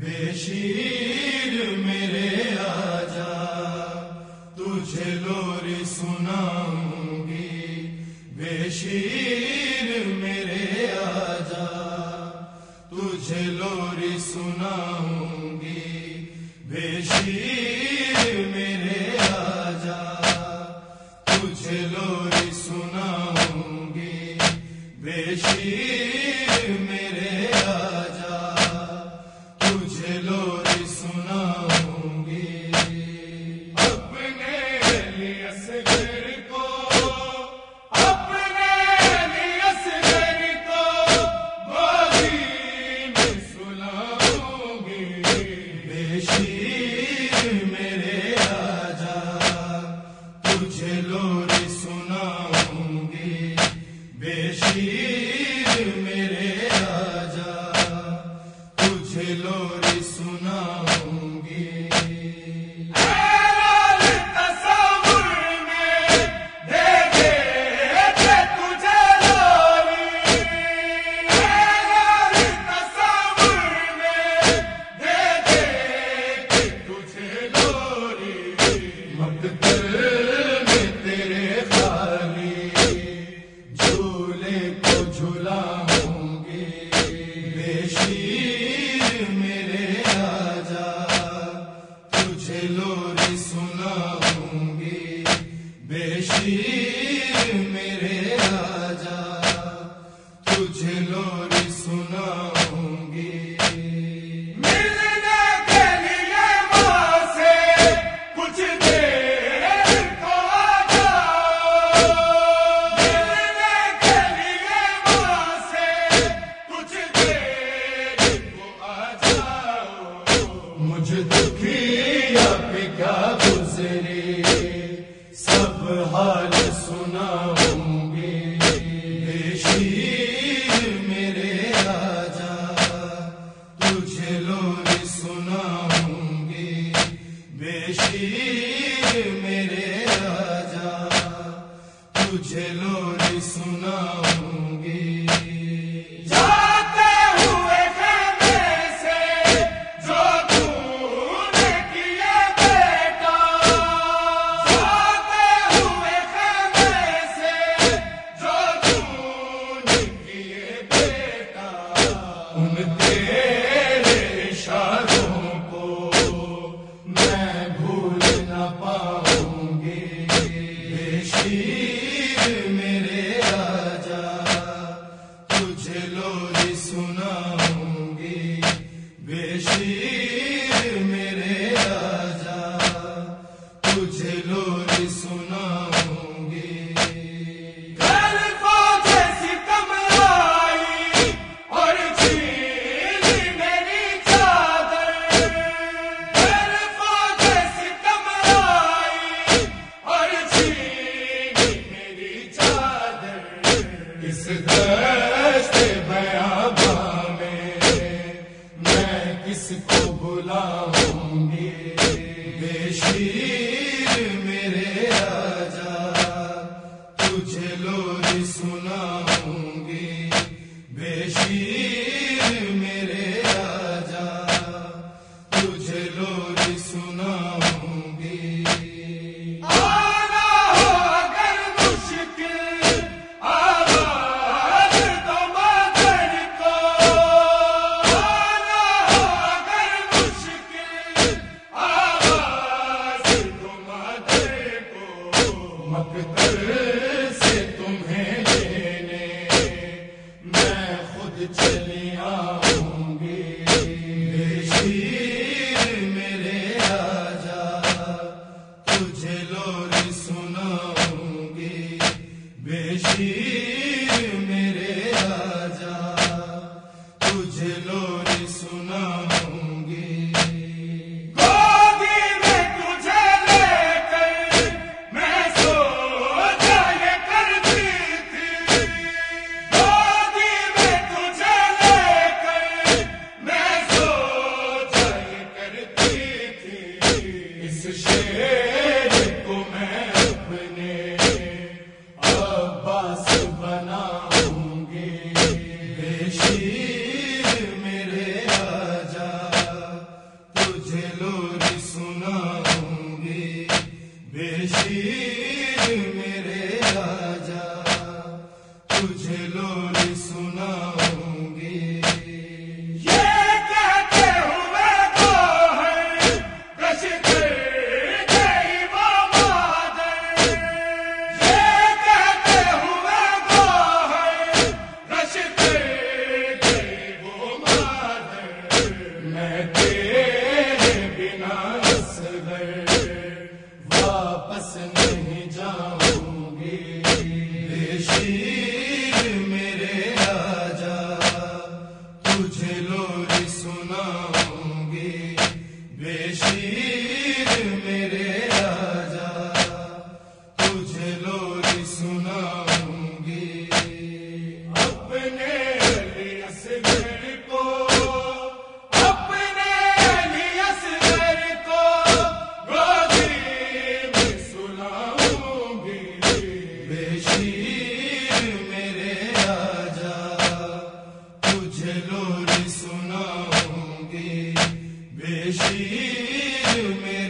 बेशीर मेरे आजा तुझे लोरी सुनाऊंगी। बेशीर मेरे आजा तुझे लोरी सुनाऊंगी। बेशीर मेरे आजा तुझे लोरी सुनाऊंगी। बेशीर मेरे आजा तुझे लोरी सुनाऊंगी। अपने लिए असगर को, अपने लिए असगर को बागी में सुलाऊंगी। बेशीर मेरे आजा तुझे लोरी सुनाऊंगी। बेशीर मेरे आजा तुझे लोरी सुनाऊंगी। बेशीर मेरे आजा तुझे लोरी सुनाऊंगी। मिलने के लिए माँ से कुछ देर को जाओ। मिलने के लिए माँ से कुछ देर को आ जाओ। मुझे दुखी अब क्या गुजरे सब हाल सुनाऊंगी। बेशीर मेरे आजा तुझे लोरी सुनाऊंगी। बेशीर मेरे आजा तुझे लोरी सुनाऊंगी। बेशीर मेरे आजा तुझे लोरी सुनाऊंगी। बेशीर मेरे आजा तुझे लोरी सुनाऊंगी। घर को जैसी कमलाई और छीनी मेरी चादर। घर को जैसी कमलाई और छीनी इस दश्त बयाबा में मैं किसको बुलाऊंगी। बेशीर मेरे आजा तुझे लोरी सुनाऊंगी। बेशीर मेरे आजा तुझे लोरी सुनाऊंगी। से तुम्हें लेने मैं खुद चली आऊंगी। बेशीर मेरे आजा तुझे लोरी सुनाऊंगी। बेशीर मेरे आजा तुझे लोरी सुनाऊंगी। शेर को मैं अपने अब्बास बनाऊंगी। बेशीर मेरे आजा। मैं तेरे बिना इस घर वापस नहीं जाऊंगी। बेशीर मेरे आजा तुझे लोरी सुनाऊंगी। बेशीर मेरे आजा तुझे लोरी सुनाऊंगी। अपने बेशीर मेरे आजा तुझे लोरी सुनाऊंगी।